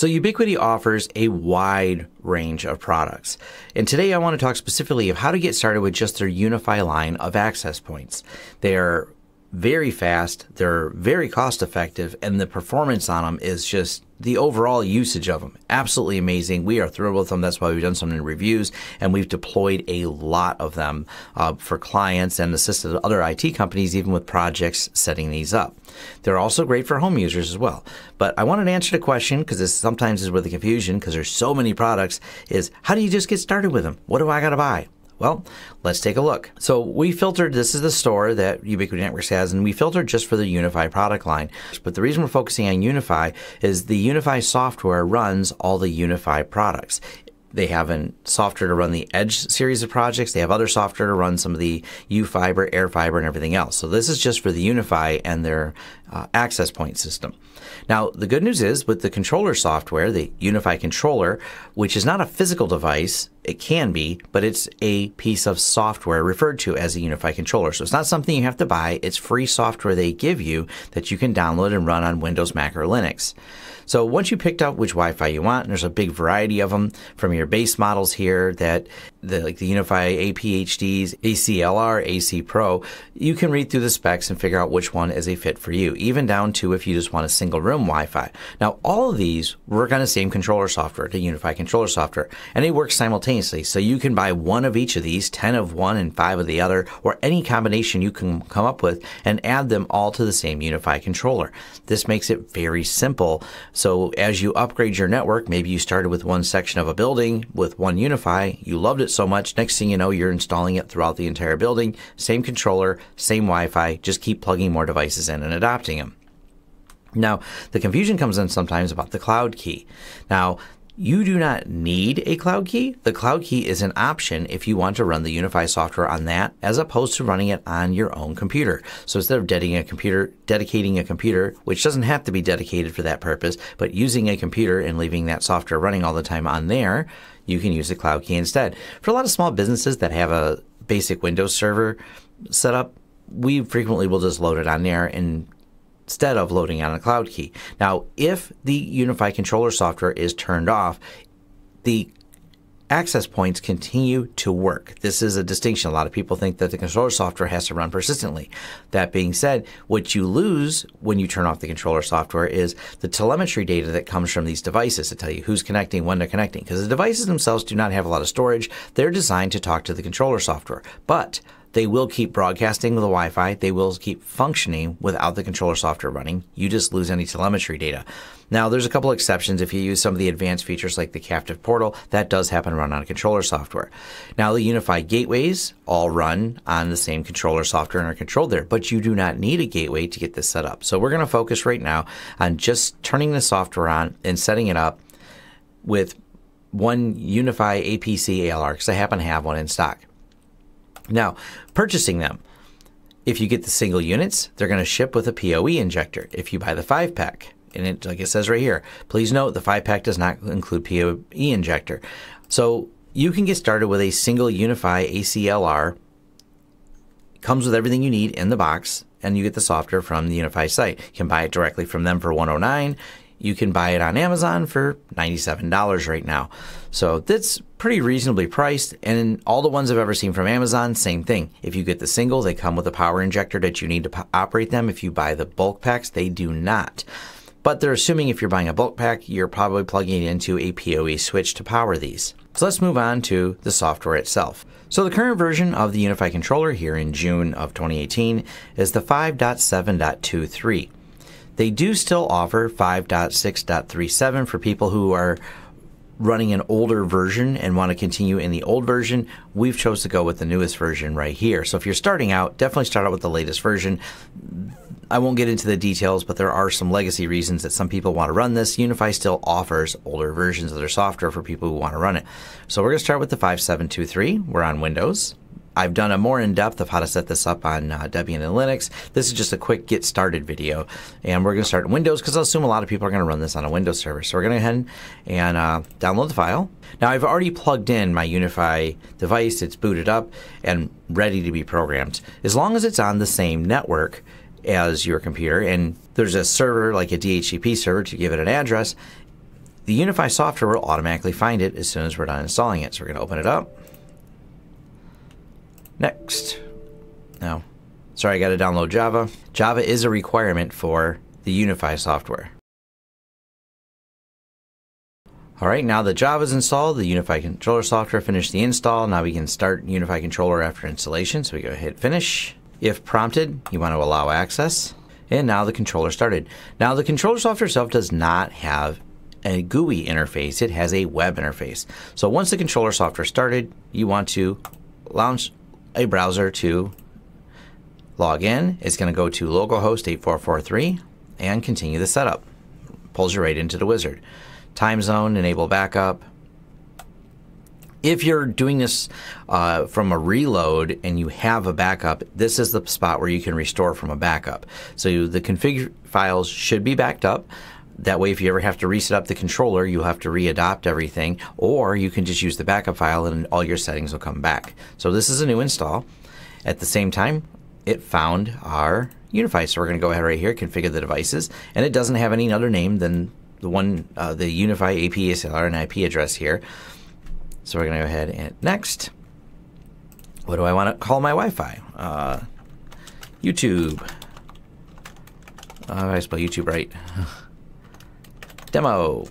So Ubiquiti offers a wide range of products. And today I want to talk specifically of how to get started with just their UniFi line of access points. They are very fast, they're very cost effective, and the performance on them is just the overall usage of them. Absolutely amazing. We are thrilled with them. That's why we've done some reviews, and we've deployed a lot of them for clients and assisted other IT companies even with projects setting these up. They're also great for home users as well. But I wanted to answer the question, because this sometimes is where the confusion, because there's so many products, is how do you just get started with them? What do I got to buy? Well, let's take a look. So we filtered, this is the store that Ubiquiti Networks has, and we filtered just for the UniFi product line. But the reason we're focusing on UniFi is the UniFi software runs all the UniFi products. They have software to run the Edge series of projects. They have other software to run some of the U-Fiber, AirFiber, and everything else. So this is just for the UniFi and their access point system. Now, the good news is with the controller software, the UniFi controller, which is not a physical device, it can be, but it's a piece of software referred to as a UniFi controller. So it's not something you have to buy. It's free software they give you that you can download and run on Windows, Mac, or Linux. So once you picked out which Wi-Fi you want, and there's a big variety of them from your base models here that like the UniFi APHDs, ACLR, AC Pro, you can read through the specs and figure out which one is a fit for you, even down to if you just want a single room Wi-Fi. Now, all of these work on the same controller software, the UniFi controller software, and they work simultaneously. So you can buy one of each of these, 10 of one and 5 of the other, or any combination you can come up with and add them all to the same UniFi controller. This makes it very simple. So as you upgrade your network, maybe you started with one section of a building with one UniFi, you loved it so much, next thing you know, you're installing it throughout the entire building. Same controller, same Wi-Fi, just keep plugging more devices in and adopting them. Now, the confusion comes in sometimes about the cloud key. Now, you do not need a cloud key. The cloud key is an option if you want to run the UniFi software on that, as opposed to running it on your own computer. So instead of dedicating a computer, which doesn't have to be dedicated for that purpose, but using a computer and leaving that software running all the time on there, you can use the cloud key instead. For a lot of small businesses that have a basic Windows server set up, we frequently will just load it on there and instead of loading on a cloud key. Now, if the UniFi controller software is turned off, the access points continue to work. This is a distinction. A lot of people think that the controller software has to run persistently. That being said, what you lose when you turn off the controller software is the telemetry data that comes from these devices to tell you who's connecting, when they're connecting, because the devices themselves do not have a lot of storage. They're designed to talk to the controller software, but they will keep broadcasting the Wi-Fi. They will keep functioning without the controller software running. You just lose any telemetry data. Now, there's a couple exceptions. If you use some of the advanced features like the captive portal, that does happen to run on controller software. Now, the UniFi gateways all run on the same controller software and are controlled there, but you do not need a gateway to get this set up. So we're going to focus right now on just turning the software on and setting it up with one UniFi APC ALR, because I happen to have one in stock. Now, purchasing them, if you get the single units, they're going to ship with a PoE injector. If you buy the 5-pack, and it, like it says right here, please note the 5-pack does not include PoE injector. So you can get started with a single UniFi ACLR. Comes with everything you need in the box, and you get the software from the UniFi site. You can buy it directly from them for $109. You can buy it on Amazon for $97 right now. So that's pretty reasonably priced, and all the ones I've ever seen from Amazon, same thing. If you get the single, they come with a power injector that you need to operate them. If you buy the bulk packs, they do not. But they're assuming if you're buying a bulk pack, you're probably plugging into a PoE switch to power these. So let's move on to the software itself. So the current version of the UniFi controller here in June of 2018 is the 5.7.23. They do still offer 5.6.37 for people who are running an older version and want to continue in the old version. We've chose to go with the newest version right here. So if you're starting out, definitely start out with the latest version. I won't get into the details, but there are some legacy reasons that some people want to run this. UniFi still offers older versions of their software for people who want to run it. So we're going to start with the 5.7.23. We're on Windows. I've done a more in-depth of how to set this up on Debian and Linux. This is just a quick get started video, and we're going to start in Windows because I assume a lot of people are going to run this on a Windows server. So we're going to go ahead and download the file. Now, I've already plugged in my UniFi device. It's booted up and ready to be programmed. As long as it's on the same network as your computer, and there's a server like a DHCP server to give it an address, The UniFi software will automatically find it as soon as we're done installing it. So we're going to open it up. Next. No. Sorry, I got to download Java. Java is a requirement for the UniFi software. Alright, now that Java is installed, the UniFi controller software finished the install. Now we can start UniFi controller after installation. So we go hit finish. If prompted, you want to allow access. And now the controller started. Now the controller software itself does not have a GUI interface. It has a web interface. So once the controller software started, you want to launch a browser to log in. It's going to go to localhost 8443 and continue the setup. Pulls you right into the wizard. Time zone, enable backup. If you're doing this from a reload and you have a backup, this is the spot where you can restore from a backup. So the config files should be backed up. That way if you ever have to reset up the controller, you'll have to readopt everything, or you can just use the backup file and all your settings will come back. So this is a new install. At the same time, it found our UniFi. So we're going to go ahead right here, configure the devices, and it doesn't have any other name than the one, the UniFi AP, ACLR, and IP address here. So we're going to go ahead and next. What do I want to call my Wi-Fi? YouTube. How do I spell YouTube right? Demo.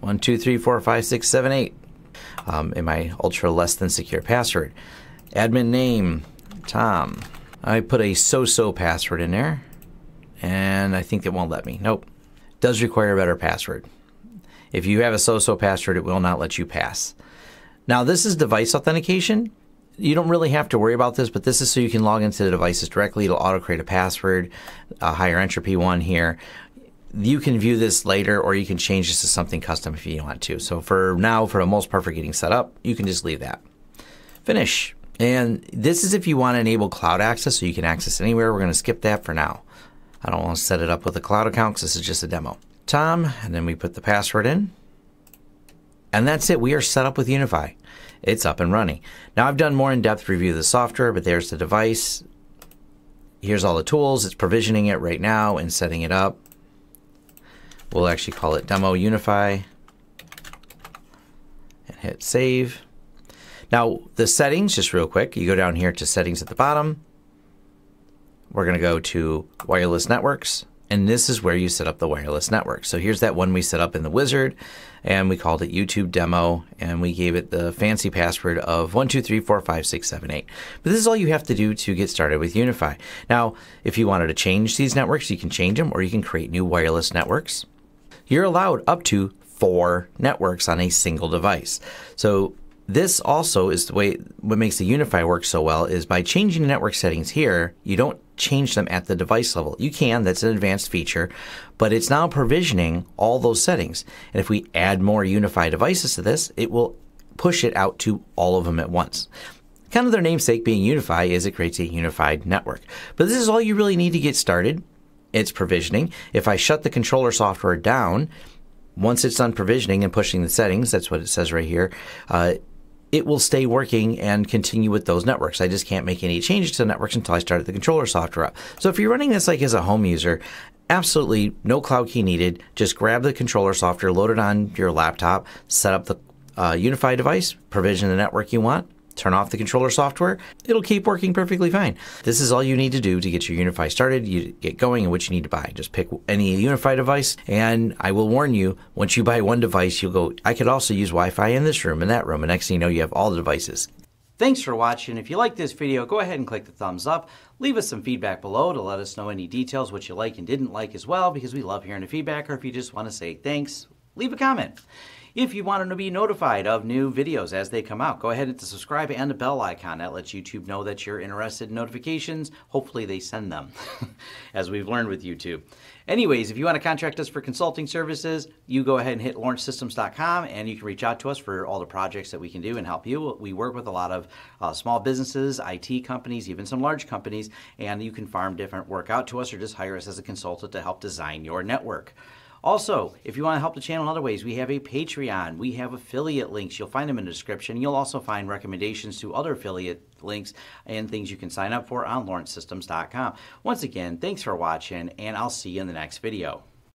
1, 2, 3, 4, 5, 6, 7, 8. And my ultra less than secure password. Admin name, Tom. I put a so-so password in there, and I think it won't let me. Nope. Does require a better password. If you have a so-so password, it will not let you pass. Now this is device authentication. You don't really have to worry about this, but this is so you can log into the devices directly. It'll auto-create a password, a higher entropy one here. You can view this later, or you can change this to something custom if you want to. So for now, for the most part, for getting set up, you can just leave that. Finish. And this is if you want to enable cloud access so you can access anywhere. We're going to skip that for now. I don't want to set it up with a cloud account because this is just a demo. Tom, and then we put the password in. And that's it. We are set up with UniFi. It's up and running. Now I've done more in-depth review of the software, but there's the device. Here's all the tools. It's provisioning it right now and setting it up. We'll actually call it Demo UniFi and hit save. Now the settings, just real quick, you go down here to settings at the bottom. We're going to go to wireless networks, and this is where you set up the wireless network. So here's that one we set up in the wizard, and we called it YouTube Demo, and we gave it the fancy password of 1, 2, 3, 4, 5, 6, 7, 8. But this is all you have to do to get started with UniFi. Now if you wanted to change these networks, you can change them, or you can create new wireless networks. You're allowed up to 4 networks on a single device. So this also is the way, what makes the UniFi work so well is by changing the network settings here, you don't change them at the device level. You can, that's an advanced feature, but it's now provisioning all those settings. And if we add more UniFi devices to this, it will push it out to all of them at once. Kind of their namesake being UniFi is it creates a unified network. But this is all you really need to get started. It's provisioning. If I shut the controller software down, once it's done provisioning and pushing the settings, that's what it says right here, it will stay working and continue with those networks. I just can't make any changes to the networks until I started the controller software up. So if you're running this like as a home user, absolutely no cloud key needed. Just grab the controller software, load it on your laptop, set up the UniFi device, provision the network you want, turn off the controller software, it'll keep working perfectly fine. This is all you need to do to get your UniFi started, you get going, and what you need to buy. Just pick any UniFi device, and I will warn you, once you buy one device, you'll go, I could also use Wi-Fi in this room, in that room, and next thing you know, you have all the devices. Thanks for watching. If you like this video, go ahead and click the thumbs up. Leave us some feedback below to let us know any details, what you like and didn't like as well, because we love hearing the feedback, or if you just want to say thanks, leave a comment. If you want to be notified of new videos as they come out, go ahead and hit the subscribe and the bell icon. That lets YouTube know that you're interested in notifications. Hopefully they send them, as we've learned with YouTube. Anyways, if you want to contract us for consulting services, you go ahead and hit lawrencesystems.com, and you can reach out to us for all the projects that we can do and help you. We work with a lot of small businesses, IT companies, even some large companies, and you can farm different work out to us or just hire us as a consultant to help design your network. Also, if you want to help the channel in other ways, we have a Patreon, we have affiliate links. You'll find them in the description. You'll also find recommendations to other affiliate links and things you can sign up for on LawrenceSystems.com. Once again, thanks for watching, and I'll see you in the next video.